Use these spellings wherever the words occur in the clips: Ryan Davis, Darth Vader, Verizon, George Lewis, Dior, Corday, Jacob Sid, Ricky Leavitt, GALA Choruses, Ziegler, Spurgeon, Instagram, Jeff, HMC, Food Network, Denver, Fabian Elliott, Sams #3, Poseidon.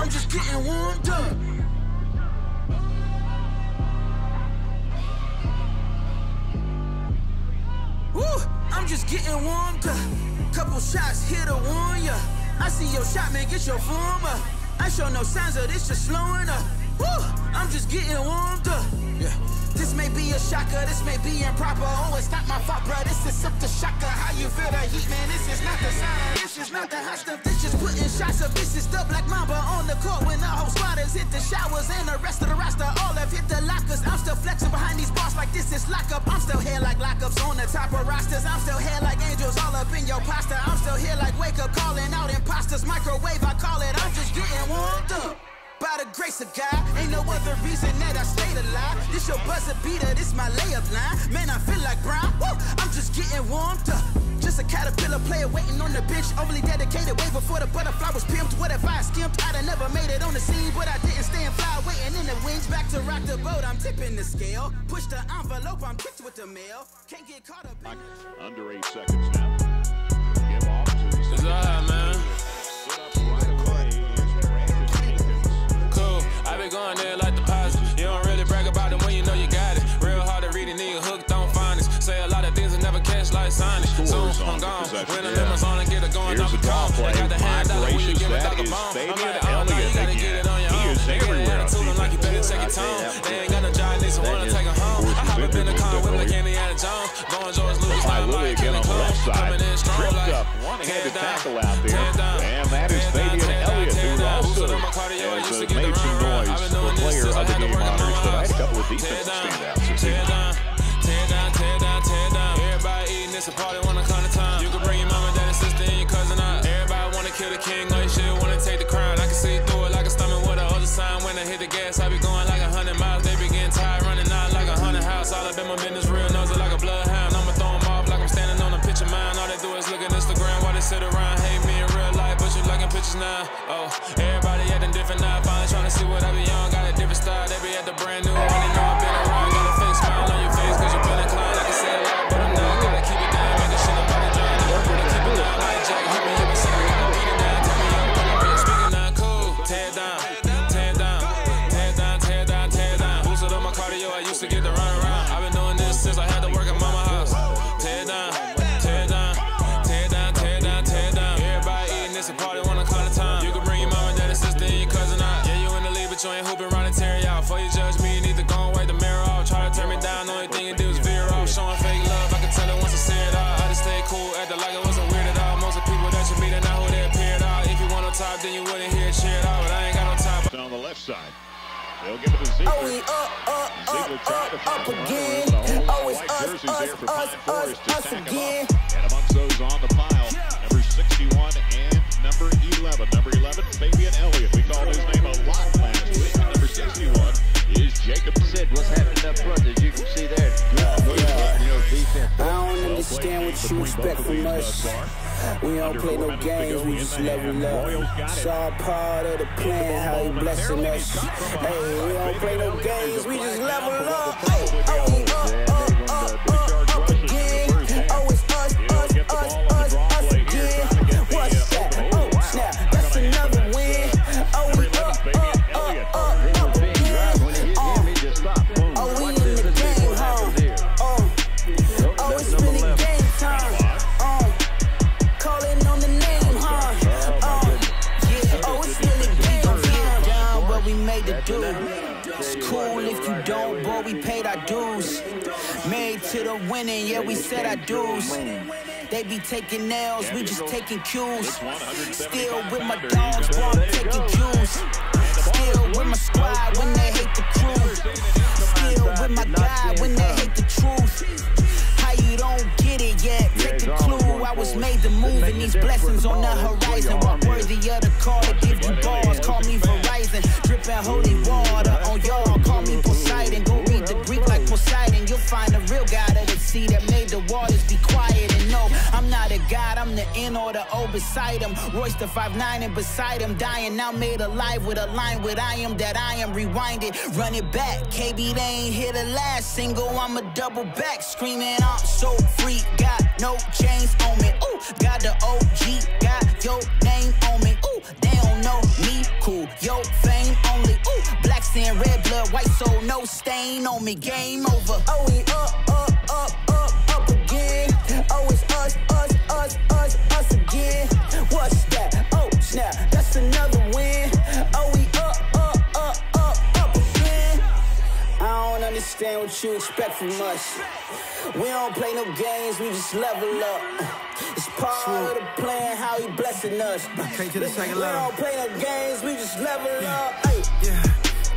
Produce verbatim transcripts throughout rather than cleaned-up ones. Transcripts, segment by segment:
I'm just getting warmed up. Woo, I'm just getting warmed up. Couple shots here to warn ya. I see your shot, man, get your form up. I show no signs of this, just slowing up. Woo, I'm just getting warmed up. Yeah. This may be a shocker, this may be improper. Oh, it's not my fault, bruh, this is up to shocker. How you feel the heat, man, this is not the sauna. This is not the hot stuff, this just putting shots up. This is the Black Mamba on the court when the whole squad has hit the showers. And the rest of the roster all have hit the lockers. I'm still flexing behind these bars like this is lockup. I'm still here like lockups on the top of rosters. I'm still here like angels all up in your pasta. I'm still here like wake up calling out imposters. Microwave, I call it, I'm just getting warmed up. By the grace of God, ain't no other reason that I stayed alive. This your buzzer beater, this my layup line. Man, I feel like Brown, woo, I'm just getting warmed up. Just a caterpillar player waiting on the bench. Overly dedicated, way before the butterfly was pimped. What if I skimped? I'd have never made it on the scene. But I didn't stand fly, waiting in the wings. Back to rock the boat, I'm tipping the scale. Push the envelope, I'm kicked with the mail. Can't get caught up in under eight seconds now. Give off to the second. It's all right, man. Going there like deposit. You don't really brag about it when you know you got it. Real hard to read a nigga hooked on finance. Say a lot of things and never catch like signage. Soon I'm gone. When I'm in my zone and get it going, I'm gone. I got the hand out when you give it like a bomb. I'm like, oh no, you gotta get it on your own. Nigga been attitude like you better take your time. They ain't got no job, niggas wanna take her home. I hop up in the car with like Indiana Jones. Going George Lewis, I'm like killing clubs. Coming in strong like one-handed tackle out there. And that is Fabian Elliott, who also has made some noise. Player of the game honors, but I had a couple of defensive standouts. Tear down, tear down, tear down, tear down. Everybody eating, it's a party when it comes to time. You can bring your mama, dad, and sister, and your cousin out. Everybody wanna kill the king, or you should wanna take the crown. I can see through it like a stomach with an other sign. When I hit the gas, I be going like a hundred miles. They be getting tired, running out like a hundred house. All up in my business, real nose like a bloodhound. I'ma throw them off like I'm standing on a picture mine. All they do is look at Instagram while they sit around. Hate me in real life, but you liking pictures now. Oh, everybody acting different now. Finally trying to see what I be on. Style, they be at the brand new. When they know I've been around, got a fake smile on your face, cause you've been inclined. I can say a lot, but I'm not gonna keep it down. Make a shit about it down. I'm gonna keep it down. Like Jack, hit me, hit me, say I gotta beat it down. Tell me I'm gonna bitch, speaking down, cool. Tear down, tear down, tear down, tear down, tear down. Boosted up my cardio, I used to get the run around. I've been doing this since I had to work at mama house. Tear down, tear down, tear down, tear down, tear down. Everybody eating this and party when I call the time. You can bring your mama, dad, and sister, and your cousin out. Yeah, you in the league, but you ain't hooping around. Before you judge me, you need to go and wipe the mirror off. Try to turn me down, only thing you do is veer off. Showing fake love, I can tell it once I see it all. I just stay cool, acting like it wasn't weird at all. Most of the people that you meet are not who they appear at all. If you want on top, then you wouldn't hear it cheer at all. But I ain't got no time. Down the left side, they'll give it to Ziegler. Oh, we up, up, Ziegler up, up, up again. Oh, it's us, us, us, us, us again. And amongst those on the pile, number sixty-one and number eleven. Number eleven, Fabian Elliott. We called his name a lot last week. sixty-one is Jacob Sid. What's happening up front? As you can see there, good move, you know, defense. I don't understand what you expect from us. We don't play no games, we just level up. It's all part of the plan, how he blessing us. Hey, we don't play no games, we just level up. Hey, oh, we up, up, up, up, up again. Oh, it's us, us, us, us, us again. What's that? Oh, snap, that's another win. Oh, we up, up. It's cool if you don't, but we paid our dues. Made to the winning, yeah, we said our dues. They be taking L's, we just taking cues. Still with my dogs, bro, I'm taking cues. Still with my squad when they hate the crew. Still with my guy when they hate the truth. How you don't get it yet, take the clue. I was made to move and these blessings on the horizon. What worthy of the call to give you balls, call me Verizon. Dripping holy water on y'all, call me Poseidon. Go read the Greek like Poseidon, you'll find a real god of the sea that made the waters be quiet. And no, I'm not a god, I'm the N or the O beside him. Royce the five nine and beside him, dying now made alive with a line with I am that I am rewinded. Run it back, K B they ain't hit the last single, I'm a double back. Screaming I'm so free, got no chains on me. Ooh, got the O G, got your name on me. Ooh, they don't know me, cool, yo. propane only. Ooh, black sand, red blood, white soul, no stain on me. Game over. Oh, we up, up, up, up, up again. Oh, it's us, us, us, us, us again. What's that? Oh, snap, that's another win. Oh, we up, up, up, up, up again. I don't understand what you expect from us. We don't play no games, we just level up. It's part True. Of the plan, how he blessing us. Okay, to the second we level. We don't play no games, we just level yeah. up. Ay. Yeah,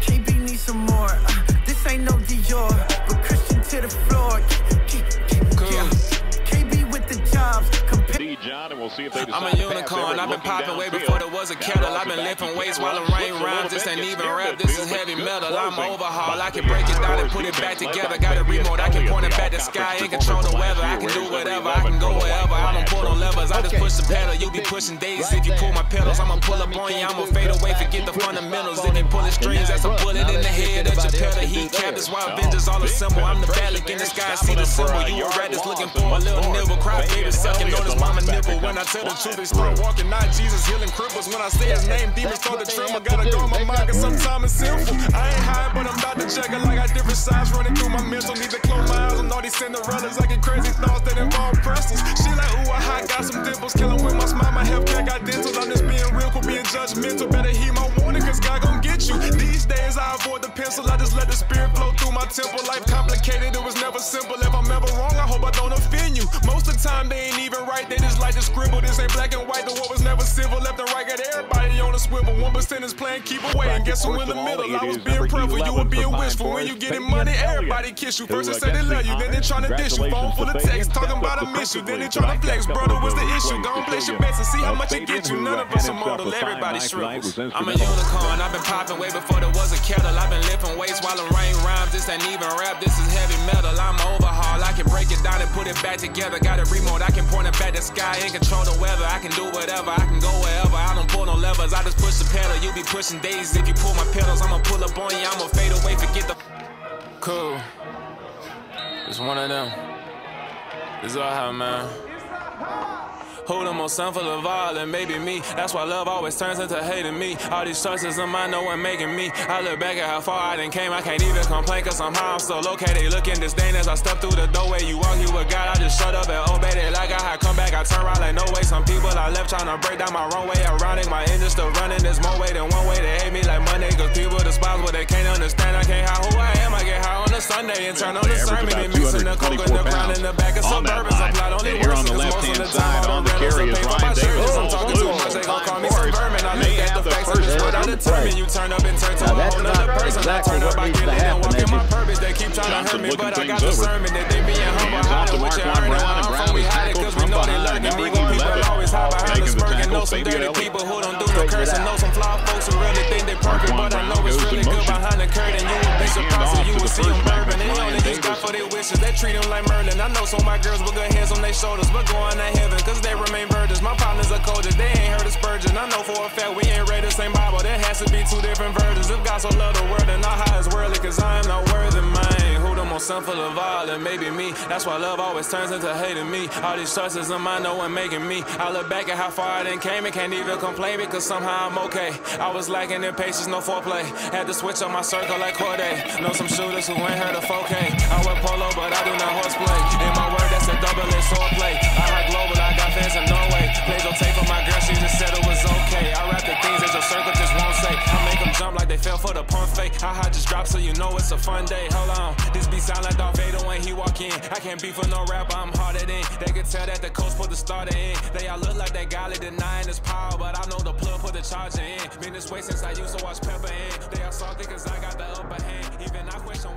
K B needs some more. Uh, this ain't no Dior, but Christian to the floor. K K cool. yeah. K B with the jobs. D John, and we'll see if they I'm a unicorn. I've been popping way before there was a kettle. I've been lifting weights while the rain rhymes. This ain't even rap. This is heavy metal. I'm overhaul. I can break it down and put it back together. Got a remote. I can point it back to sky and control the weather. I can do whatever. I can go wherever. I don't pull on levers. I just push the pedal. You be pushing days if you pull my pedals. I'ma pull up on you. I'ma fade away. Forget the fundamentals. If you pulling strings, that's a bullet in the head. That's your pedal. Heat cap. That's why Avengers all assemble. I'm the phallic in the sky. See the symbol. You a rat that's looking for a little nibble. Cry baby sucking on his mom. I'm a nipple when I tell the truth, they still walking. Not Jesus healing cripples. When I say his name, demons start to tremble. Gotta go on my mind, cause sometimes it's sinful. I ain't high, but I'm about to check it. Like I different sides running through my mental. Need to close my eyes on all these Cinderellas. I get crazy thoughts that involve pretzels. Shit like, ooh, I hot, got some dimples. Killing with my smile, my healthcare got dental. I'm just being real, cool, being judgmental. Better heed my warning, cause God gon' get you. These days I avoid the pencil. I just let the spirit flow through my temple. Life complicated, it was never simple. If I'm ever wrong, I hope I don't offend you. Most of the time, they ain't even right. They just like to scribble. This ain't black and white. The war was never civil. Left and right got everybody on a swivel. One percent is playing keep away. And guess who in the middle? I was being prayerful. You were being wishful. When you getting money, everybody kiss you. First they say they love you, then they trying to dish you. Phone full of text talking about a miss you. Then they trying to flex. Brother, what's the issue? Go and place your bets and see how much it gets you. None of us are mortal. Everybody shrivels. I'm a unicorn. I've been popping way before there was a kettle. I've been lifting weights while the rain rhymes. This ain't even rap. This is heavy metal. I'm overhaul. I can break it down and put it back together. Got a remote. I can point it back to sky and control the weather. I can do whatever, I can go wherever. I don't pull no levers, I just push the pedal. You be pushing days if you pull my pedals. I'ma pull up on you, I'ma fade away, forget the cool. It's one of them. It's all hot, man. Hold them on some for the vial and maybe me. That's why love always turns into hating me. All these choices in my know and making me. I look back at how far I done came. I can't even complain cause somehow I'm so low. Okay, they looking disdain as I step through the doorway. You argue with God, I just shut up and obey it. Like I had come back, I turn around like no way. Some people I left trying to break down my wrong way. Ironic, my engine still running. There's more way than one way. They hate me like Monday cause people despise what they can't understand. I can't hide who I am. I get high on a Sunday and turn on the sermon. And mix in the coke in the ground in the back of Suburbans. I'm not only worse on the left hand side on the Carry is Ryan Davis. Oh, they have the first round of play. Now that's not exactly what needs to happen. Johnson looking things over. Hands off to Mark One Brown and Brown is tackled from behind. Now Ricky Leavitt making the tackle. Fabian Elliott straightens it out. Mark One Brown goes in motion. Hand off to the first back to Ryan Davis. They treat him like Merlin. I know so my girls with good hands on their shoulders, but going to heaven because they remain virgins. My partners are coded, they ain't heard of Spurgeon. I know for a fact we ain't read the same Bible. There has to be two different versions. If God so loved the world, then our high is worldly, cause I am not worthy, man. Who them on some full of violence, maybe me. That's why love always turns into hating me. All these choices in my no one making me. I look back at how far I done came and can't even complain because somehow I'm okay. I was lacking in patience, no foreplay. Had to switch up my circle like Corday. Know some shooters who ain't heard of four K. I wear polo, but I do not horseplay. In my word, that's a double-edged swordplay. I high global, I got fans in Norway. Played no tape for my girl, she just said it was okay. I rap the things that your circle just won't say. I make them jump like they fell for the pump fake. I high just drop so you know it's a fun day. Hold on, this beat sound like Darth Vader when he walk in. I can't be for no rapper, I'm harder than. They could tell that the coach put the starter in. They all look like that guy that denying his power, but I know the plug put the charger in. Been this way since I used to watch Pepper in. They all salty cause I got the upper hand. Even I question